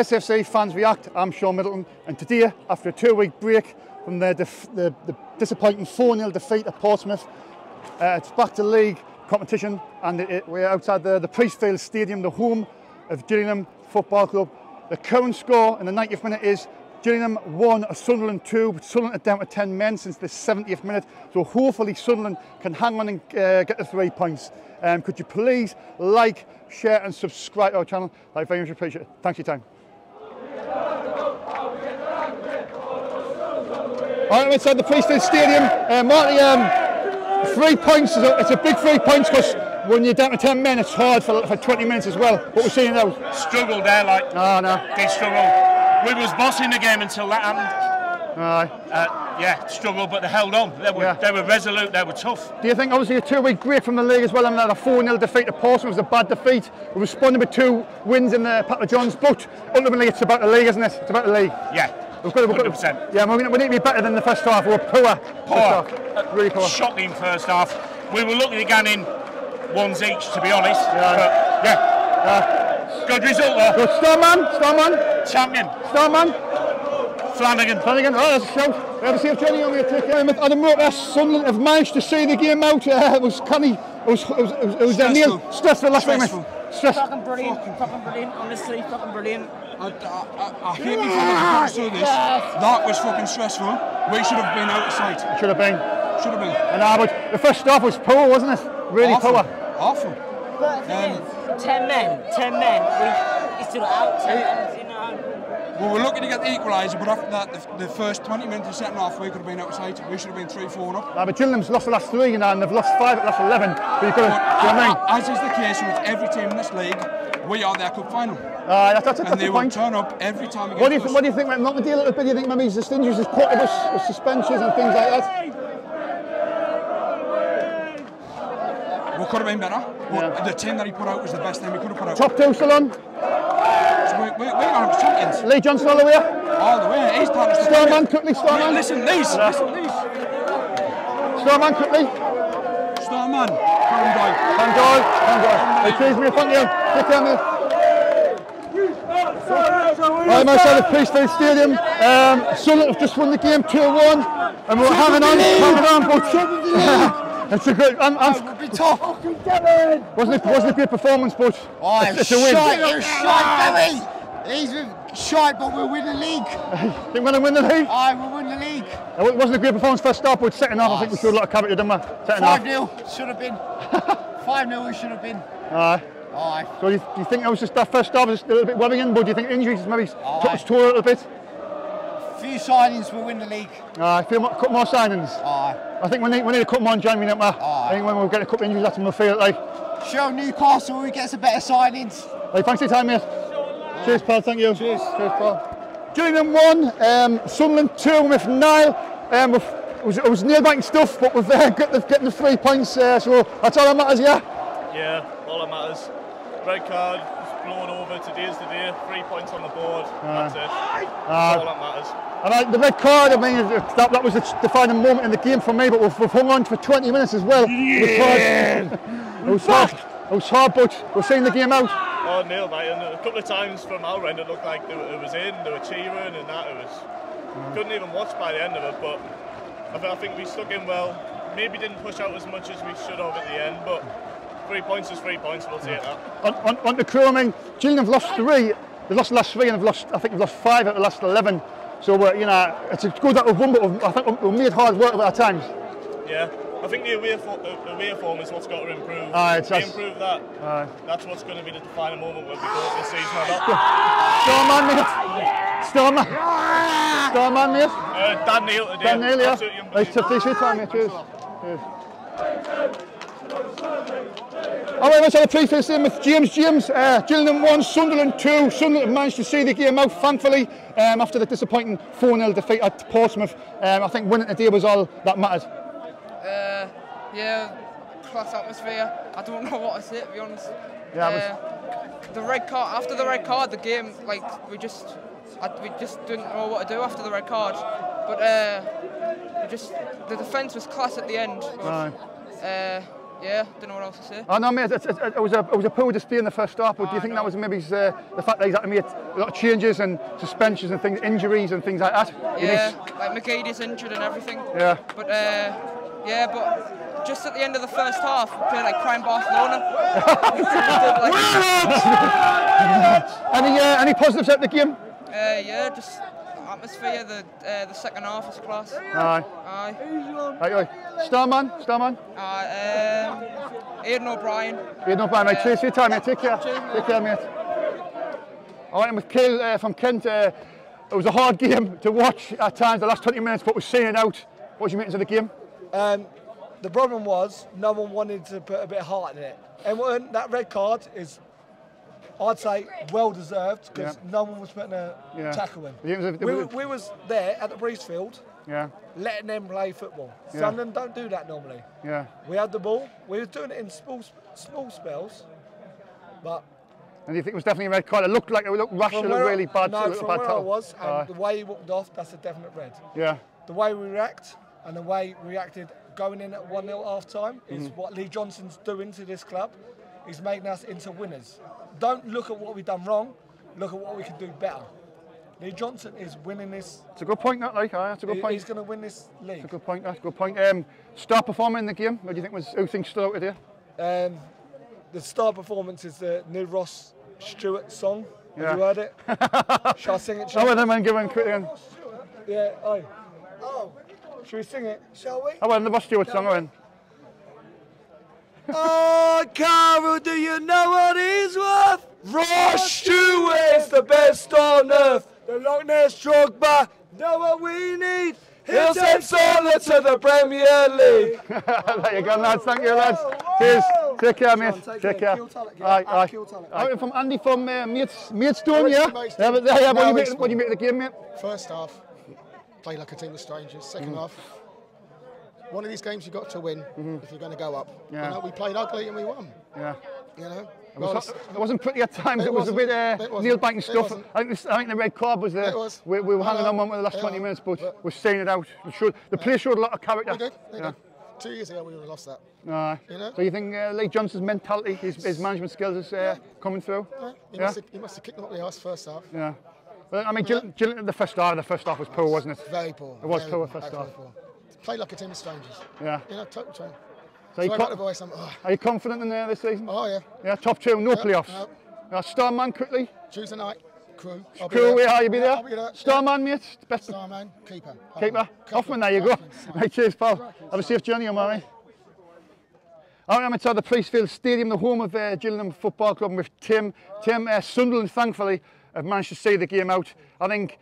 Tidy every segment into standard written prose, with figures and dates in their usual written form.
SFC Fans React, I'm Sean Middleton, and today, after a two-week break from the disappointing 4-0 defeat at Portsmouth, it's back to league competition, and we're outside the Priestfield Stadium, the home of Gillingham Football Club. The current score in the 90th minute is Gillingham 1, Sunderland 2, but Sunderland are down to 10 men since the 70th minute, so hopefully Sunderland can hang on and get the 3 points. Could you please like, share and subscribe to our channel? I very much appreciate it. Thanks for your time. All right, inside the Priestfield Stadium, Marty, 3 points, it's a big 3 points because when you're down to 10 men it's hard for 20 minutes as well. What we're seeing now? Struggle there, like. Oh, no. They struggle. We was bossing the game until that happened. Aye. Yeah, struggled, but they held on. They were resolute, they were tough. Do you think, obviously, a two-week break from the league as well, I mean, that a 4-0 defeat to Portsmouth was a bad defeat. We responded with 2 wins in the Pat John's, but ultimately it's about the league, isn't it? It's about the league. Yeah. We've got to, yeah, we need to be better than the first half. We were poor. Really poor. Shocking first half. We were looking again in 1s each, to be honest. Yeah. But, yeah. Good result there. Good. Starman. Champion. Starman. Flanagan. Oh, that's a shout. We have a safe journey on the attack. Adam Roper, Sunderland have managed to see the game out. It was canny. It was Neil. Stressful last week. Fucking brilliant. Fucking brilliant. Honestly, fucking brilliant. I hate me for this. That was fucking stressful. We should have been out of sight. Should have been. And but the first half was poor, wasn't it? Really poor. Awful. But the thing is, 10 men, we still out, 10 men, you know. Well, we're looking to get the equaliser, but after that, the first 20 minutes of the second half, we could have been outside. We should have been 3-4 up. But Gillingham's lost the last 3, you know, and they've lost 5 at the last 11. But you've got to, you know what I mean? As is the case with every team in this league, we are their cup final. That's and they will turn up every time against us. What do you think might not the deal a little bit? Do you think maybe there's injuries, there's quarterbacks, there's suspensions and things like that? We could have been better, but the team that he put out was the best team we could have put out. Top 2 still on. So we are champions. Lee Johnson all the way up. All the way, he's starting to Starman quickly, Starman. Listen, these. Starman quickly. Starman. Van Doyle. Excuse me, in front of you. Get down there. Right, myself at Priestfield Stadium. Sunderland have just won the game 2-1. And we're hanging on. It's a good. Wasn't a great performance, but it's a win. You're shite, Billy. He's shite, but we'll win the league. Think we're going to win the league? Aye, we'll win the league. It wasn't a great performance first half, but second half, I think we showed a lot of character, didn't we? Second half. 5-0 should have been. 5-0 we should have been. Aye. So do you think that was just that first half was a little bit worrying, but do you think injuries maybe took us to a little bit? A few signings will win the league. A couple more signings. I think we need a couple more in January, I think when we get a couple of injuries, that's when we feel like. Show Newcastle who gets a better signings. Right, thanks for your time, mate. Cheers, pal. Thank you. Cheers, pal. Gillingham 1, Sunderland 2 with Niall. It was Neil banking stuff, but we've getting the 3 points. So that's all that matters, yeah. Yeah, all that matters. Red card. Blown over, today's the day, 3 points on the board, that's it, that's all that matters. And the red card, I mean, that was the defining moment in the game for me, but we've hung on for 20 minutes as well. Yeah! It was hard, but we're seeing the game out. Oh, Neil, mate, and a couple of times from our end it looked like it was in, they were cheering and that, couldn't even watch by the end of it, but I think we stuck in well, maybe didn't push out as much as we should have at the end, but 3 points is 3 points, we'll take that. On the Crewe, I mean, Gillingham have lost 3. They've lost the last 3 and I think they've lost 5 out of the last 11. So, you know, it's good that we've won, but I think we've made hard work of our times. Yeah, I think the away form is what's got to improve. If we improve that, that's what's going to be the defining moment when we go this season. Starman, mate. Dan Neil, yeah. Nice to see you, mate. Cheers. Alright, let's have a pre-finish in with James. Gillingham 1, Sunderland 2. Sunderland managed to see the game out, thankfully, after the disappointing 4-0 defeat at Portsmouth. I think winning today was all that mattered. Yeah, class atmosphere. I don't know what to say, to be honest. Yeah, the red card. After the red card, the game, like, we just didn't know what to do after the red card. But the defence was class at the end. But, Yeah, don't know what else to say. I know, mate, it was a poor display in the first half, but do you think that was maybe the fact that he's had to make a lot of changes and suspensions and things, injuries and things like that? Yeah, like McGeady's injured and everything. Yeah. But yeah, but just at the end of the first half, we played like prime Barcelona. Any positives at the game? Yeah, just atmosphere. The second half was class. Aye. Aye. Aye. Starman. Aidan O'Brien. Mate, cheers for your time, mate. Take care. Take care, mate. All right, I'm with Cale from Kent. It was a hard game to watch at times. The last 20 minutes, but we're seeing it out. What's your meetings of the game? The problem was no one wanted to put a bit of heart in it. And that red card is, I'd say, well deserved, because no one was putting a tackle in. We was there at the Priestfield, letting them play football. Some of them don't do that normally. Yeah. We had the ball. We were doing it in small spells, but. And you think it was definitely a red card? It looked like it looked rushed. It looked really bad. No, from where I was, and the way he walked off, that's a definite red. Yeah. The way we react and the way we reacted going in at 1-0 half-time is what Lee Johnson's doing to this club. He's making us into winners. Don't look at what we've done wrong, look at what we can do better. Lee Johnson is winning this. It's a good point, that, like, that's a good point. He's going to win this league. It's a good point, that's a good point. Star performer in the game, what do you think was, who thinks stood out here? The star performance is the new Ross Stewart song. Have you heard it? Shall I sing it? Oh, then give him quick. Yeah, oh. Shall we sing it? Shall we? Oh, and the Ross Stewart song, Oh, Carol, do you know what he's worth? Ross Stewart is the best on earth. The Loch Ness Chogba, know what we need? He'll send Sola to the Premier League. There you go, lads. Thank you, lads. Cheers. Take care, mate. Take care. Aye. From Andy from Maidstone, yeah? What do you make of the game, mate? First half, play like a team of strangers. Second half, one of these games you've got to win if you're going to go up. Yeah. You know, we played ugly and we won. Yeah. You know? It wasn't pretty at times. It was a bit Neil Banking stuff. I think the red card was there. We were hanging on one for the last 20 minutes, but we're seeing it out. The players showed a lot of character. They did. 2 years ago, we would have lost that. You know? So you think Lee Johnson's mentality, his management skills is coming through? Yeah. He must have kicked them up the arse first half. Yeah. Well, I mean, Gillingham, the first half was poor, wasn't it? Very poor. It was poor first half. Play like a team of strangers. Yeah. You know, total train. So you got the voice. Are you confident in there this season? Oh yeah. Yeah, top two, no playoffs. Now, Starman quickly. Tuesday night, Crewe. Crewe, you'll be there. I'll be there. Starman, mate. Best. Starman, keeper. Hoffman, there you go. Right, cheers, pal. Have a safe journey, all right. I'm inside the Priestfield Stadium, the home of Gillingham Football Club, with Tim. Tim, Sunderland, thankfully, have managed to see the game out. I think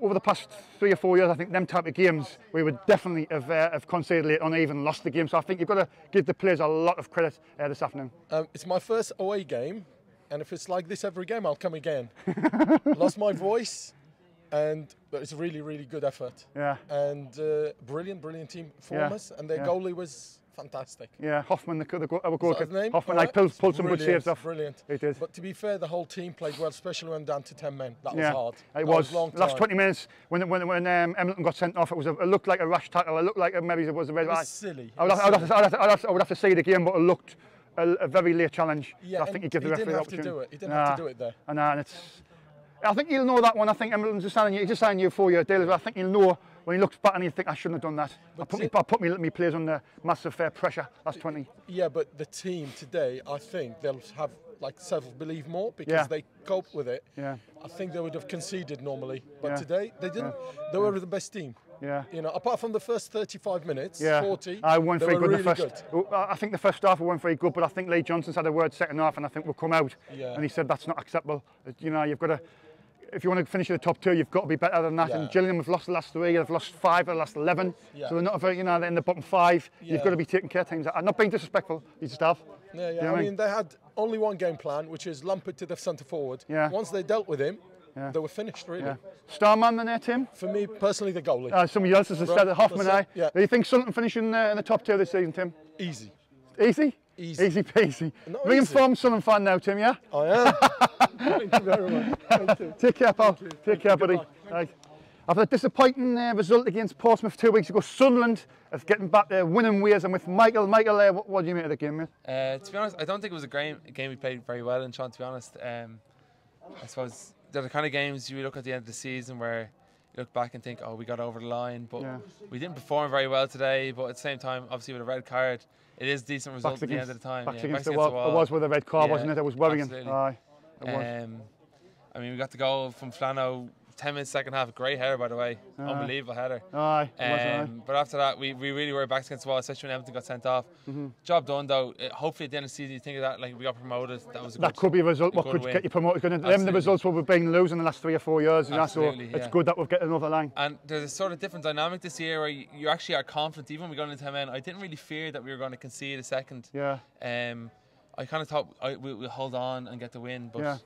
over the past 3 or 4 years, I think them type of games, we would definitely have conceded late on, even lost the game. So I think you've got to give the players a lot of credit this afternoon. It's my first away game, and if it's like this every game, I'll come again. Lost my voice, but it's a really, really good effort. Yeah. And brilliant team performance, and their goalie was fantastic. Yeah, Hoffman, our goalkeeper. Hoffman, like, pulled some good saves off. Brilliant. He did. But to be fair, the whole team played well, especially when down to 10 men. That was hard. It was. Long time. Last 20 minutes, when Emerton got sent off, it looked like a rash tackle. It looked like maybe it was a red. It was silly. I would have to see the game, but it looked a very late challenge. Yeah, so I think he gave the referee the opportunity. He didn't have to do it there. And I think he'll know that one. I think Emerton's just signing you a 4-year deal, but I think he'll know. When he looks back and he thinks, I shouldn't have done that. I put me players under massive pressure last 20. Yeah, but the team today, I think they'll have like self-belief more because they cope with it. Yeah. I think they would have conceded normally, but today they didn't. They were the best team. Yeah. You know, apart from the first 35 minutes, 40. I weren't very good in the first. I think the first half we weren't very good, but I think Lee Johnson's had a word second half, and I think we'll come out. Yeah. And he said that's not acceptable. You know, you've got to. If you want to finish in the top two, you've got to be better than that. Yeah. And Gillingham have lost the last 3, they've lost 5 of the last 11. Yeah. So they're not very, they're in the bottom 5. Yeah. You've got to be taking care of teams. I'm not being disrespectful, you just have. Yeah, yeah. You know I mean, they had only one game plan, which is Lampard to the centre forward. Yeah. Once they dealt with him, they were finished, really. Yeah. Starman then there, Tim? For me, personally, the goalie. Somebody else has said Hoffman, yeah. Do you think Sunderland finishing in the top 2 this season, Tim? Easy. Easy? Easy peasy. Reinformed Sunderland fan now, Tim, yeah? I am. Thank you very much. Thank you. Take care, pal. Take care, buddy. Right. After a disappointing result against Portsmouth 2 weeks ago, Sunderland of getting back there, winning ways. And with Michael, what do you make of the game, mate? To be honest, I don't think it was a game we played very well in, Sean, to be honest. I suppose they're the kind of games you look at the end of the season where you look back and think, oh, we got over the line, but we didn't perform very well today. But at the same time, obviously with a red card, it is a decent result at the end of the time. Back against the wall. It was with a red card, wasn't it? It was worrying. Aye, it was. I mean, we got the goal from Flano, 10 minutes second half, great header by the way, unbelievable header. Aye, but after that, we really were back against the wall, especially when Emerton got sent off. Job done though. Hopefully at the end of the season, you think of that, like we got promoted, that was a good, could be a result, what could win. Get you promoted. Them the results we've been losing the last 3 or 4 years, so it's good that we've got another line. And there's a sort of different dynamic this year where you actually are confident, even when we got into 10 men, I didn't really fear that we were going to concede a second. I kind of thought we'll hold on and get the win, but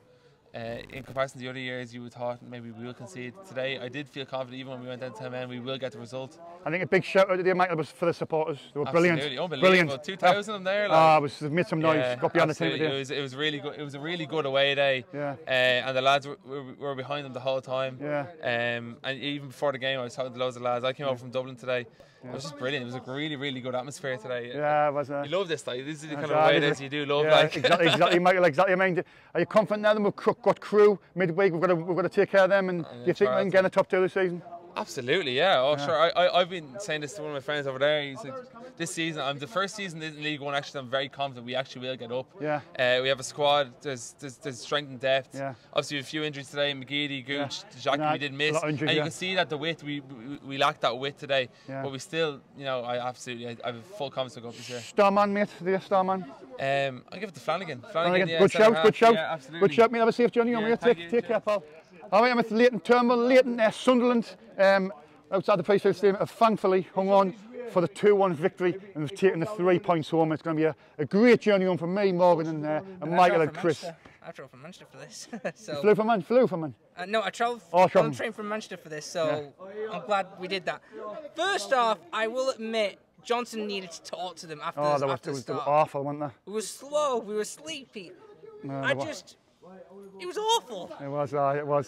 in comparison to the other years, you would thought maybe we will concede. Today, I did feel confident even when we went down to 10 men, we will get the result. I think a big shout out today, Michael, was for the supporters. They were brilliant. Unbelievable. 2,000 of them there. They made some noise. Got behind the team. It was really good. It was a really good away day. And the lads were behind them the whole time. And even before the game, I was talking to loads of lads. I came over from Dublin today. It was just brilliant. It was a really, really good atmosphere today. It was. You love this, like. This is the kind of way that you do love, like. Exactly, Michael. Exactly. I mean, are you confident now that we've got Crewe midweek? We've got to take care of them. And do you think we can get in the top two this season? Absolutely, sure. I've been saying this to one of my friends over there. He's like, this season, the first season in League One, actually, I'm very confident we actually will get up. We have a squad, there's strength and depth. Obviously, a few injuries today, McGeady, Gooch, Jackie, we did miss. Injury, and you can see that the width, we lacked that width today. But we still, you know, I have full confidence to go up this year. Starman, mate, the Starman. I'll give it to Flanagan. Good shout. Good shout, mate. Have a safe journey on Take care, pal. All right, I'm with Leighton Turnbull. Leighton, Sunderland, outside the Priestfield Stadium, have thankfully hung on for the 2-1 victory and have taken the 3 points home. It's going to be a great journey home for me, Morgan, and Michael and Chris. I drove from Manchester for this. So. Flew from Manchester? No, I traveled train from Manchester for this, so I'm glad we did that. First off, I will admit, Johnson needed to talk to them after the start. It was awful, wasn't there? We were slow, we were sleepy. It was awful. It was,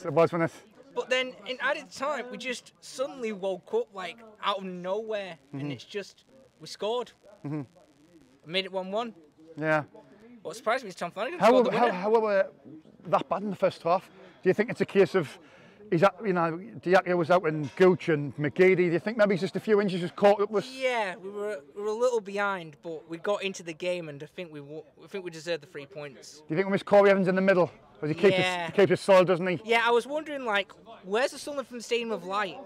wasn't it? But then, in added time, we just suddenly woke up, like, out of nowhere. And it's just, we scored. Made it 1-1. What surprised me is Tom Flanagan scored the winner. How were we that bad in the first half? Do you think it's a case of, you know, Diakite was out and Gooch and McGeady, do you think maybe just a few inches just caught up with? Yeah, we were a little behind, but we got into the game and I think we deserved the 3 points. Do you think we missed Corry Evans in the middle? Or he keeps his soul, doesn't he? Yeah, I was wondering, like, where's the Sunderland from the Stadium of Light?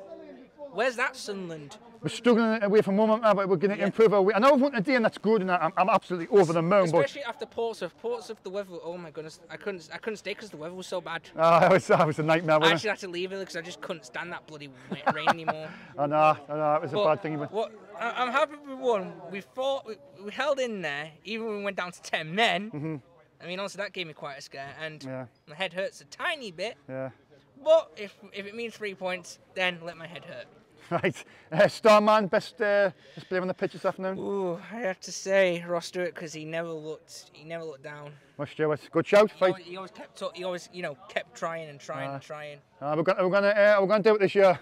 Where's that Sunderland? We're struggling away from home, but we're going to improve our way. I know we've won today and that's good, and I'm absolutely over the moon. Especially after Portsmouth. Portsmouth, the weather, oh my goodness, I couldn't stay because the weather was so bad. It was a nightmare, wasn't it? I actually had to leave it because I just couldn't stand that bloody rain anymore. I know, it was a bad thing. I'm happy we won. We fought, we held in there, even when we went down to 10 men. I mean, honestly, that gave me quite a scare, and my head hurts a tiny bit. But if it means 3 points, then let my head hurt. Right, Starman, best player on the pitch this afternoon. Ooh, I have to say Ross Stewart because he never looked down. Ross Stewart, good shout. He always kept up. He always, you know, kept trying and trying and trying. We're going to do it this year.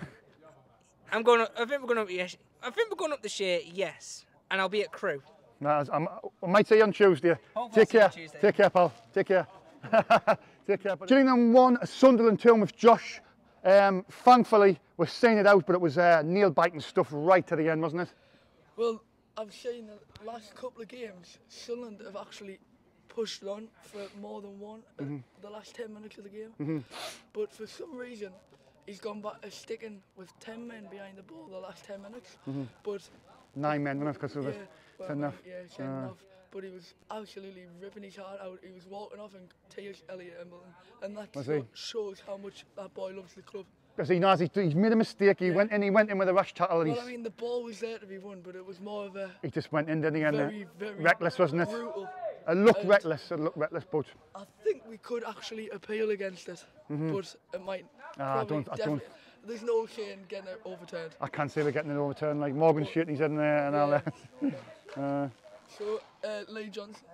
I think we're going up this year. Yes, and I'll be at Crewe. I might see you on Tuesday. Take care. Take care, pal. Take care. Take care. Gillingham 1, Sunderland 2 with Josh. Thankfully, we're seeing it out, but it was Neil biting stuff right to the end, wasn't it? Well, I've seen the last couple of games, Sunderland have actually pushed on for more than one the last 10 minutes of the game. But for some reason, he's gone back to sticking with 10 men behind the ball the last 10 minutes. But 9 men, wasn't it? Because of enough. But he was absolutely ripping his heart out. He was walking off and tears Elliot Embleton. And that shows how much that boy loves the club. Because he knows he's made a mistake. He went in. He went in with a rash tackle. Well, I mean, the ball was there to be won, but it was more of a. He just went in, didn't he? Very reckless, wasn't it? Brutal. It looked reckless, but I think we could actually appeal against it, but it might. I don't. There's no shame getting it overturned. I can't say we're getting it overturned. Like Morgan's shooting his head in there, and Lee Johnson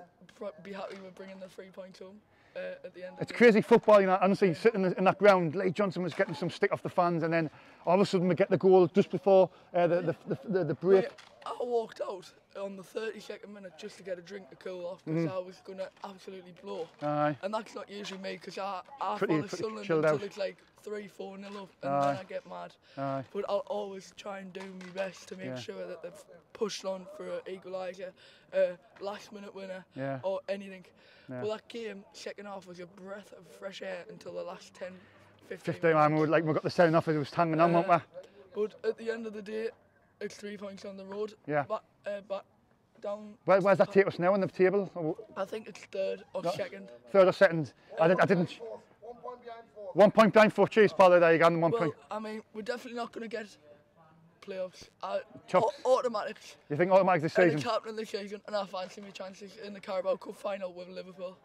be happy with bringing the 3 points home. at the end. It's crazy football, you know. Honestly, sitting in that ground, Lee Johnson was getting some stick off the fans, and then all of a sudden we get the goal just before the break. I walked out on the 32nd minute just to get a drink to cool off because I was going to absolutely blow. Aye. And that's not usually me because I follow Sunderland until it's like 3-4-0 up and then I get mad. Aye. But I'll always try and do my best to make sure that they've pushed on for an equaliser, last minute winner or anything. Yeah. Well, that game, second half, was a breath of fresh air until the last 10, 15 minutes. Man, we got the second half, it was hanging on, weren't we? But at the end of the day, it's 3 points on the road. Yeah. But down. Where's that take us now on the table? I think it's third or second. Third or second. I didn't. 1 point behind four. 1 point behind four. Cheers, Paolo. There you go. One point. I mean, we're definitely not going to get playoffs. Automatics. You think automatics this season? It's happening this season, and I fancy my chances in the Carabao Cup final with Liverpool.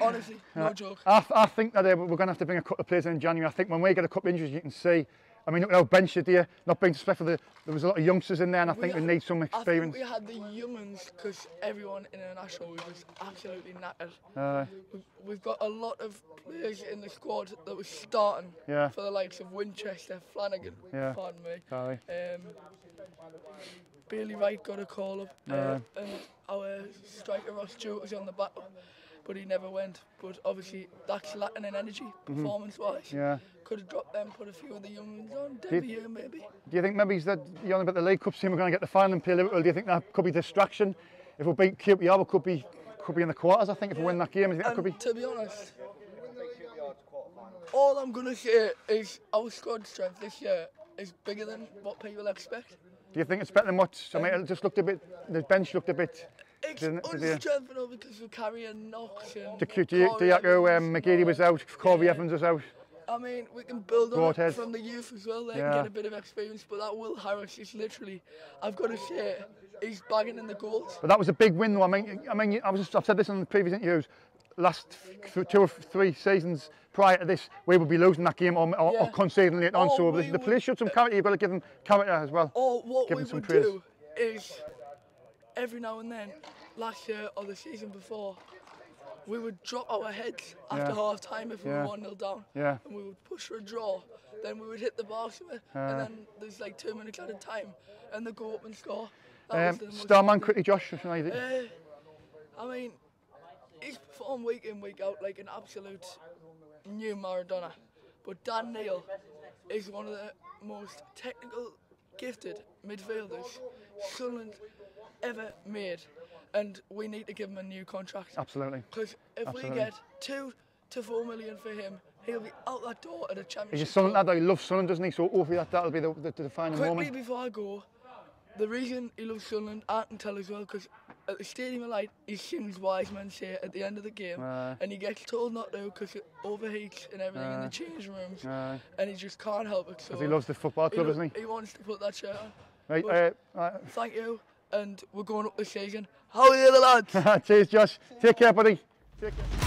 Honestly, no joke. I think that we're going to have to bring a couple of players in January. I think when we get a couple of injuries, you can see. I mean, look at our bench today, not being disrespectful, there was a lot of youngsters in there, and I think we need some experience. I think we had the young'uns because everyone in the national was absolutely knackered. We've got a lot of players in the squad that were starting for the likes of Winchester, Flanagan, pardon me. Bailey Wright got a call up, and our striker Ross Stewart was on the back, but he never went. But obviously, that's lacking in energy, performance-wise. Yeah. Could have dropped them, put a few of the young ones on, debut maybe. Do you think maybe you're on about the League Cup team, we're going to get the final and play Liverpool? Do you think that could be distraction? If we beat QPR, we could be in the quarters, I think, if we win that game. That could be. To be honest, all I'm going to say is our squad strength this year is bigger than what people expect. Do you think it's better than what? I mean, it just looked a bit, the bench looked a bit... It's unstrengthened because we're carrying Knox and... Diakite, McGeady was out, Corry Evans was out. I mean, we can build on it from the youth as well, they can get a bit of experience, but that Will Harris is literally, I've got to say, he's bagging in the goals. But that was a big win though, I mean I've said this in the previous interviews, last 2 or 3 seasons prior to this, we would be losing that game or conceding late on, so the players showed some character, you've got to give them character as well. Or what we would do is, every now and then, last year or the season before, we would drop our heads after half time if we were 1-0 down, and we would push for a draw. Then we would hit the bar somewhere, and then there's like 2 minutes at a time, and they go up and score. Starman quickly, Josh. I mean, he's performed week in, week out like an absolute new Maradona. But Dan Neil is one of the most technical, gifted midfielders Sunderland ever made. And we need to give him a new contract. Absolutely. Because if we get 2 to 4 million for him, he'll be out that door at a championship. He's a Sunderland lad though, he loves Sunderland, doesn't he? So hopefully that'll be the final moment. Quickly before I go, the reason he loves Sunderland, I can tell as well, because at the Stadium of Light, he sings Wise Men Say at the end of the game, and he gets told not to because it overheats and everything in the change rooms, and he just can't help it. Because so he loves the football club, doesn't he? He wants to put that shirt on. Right. Thank you. And we're going up this season. How are you, the lads? Cheers, Josh. Take care, buddy. Take care.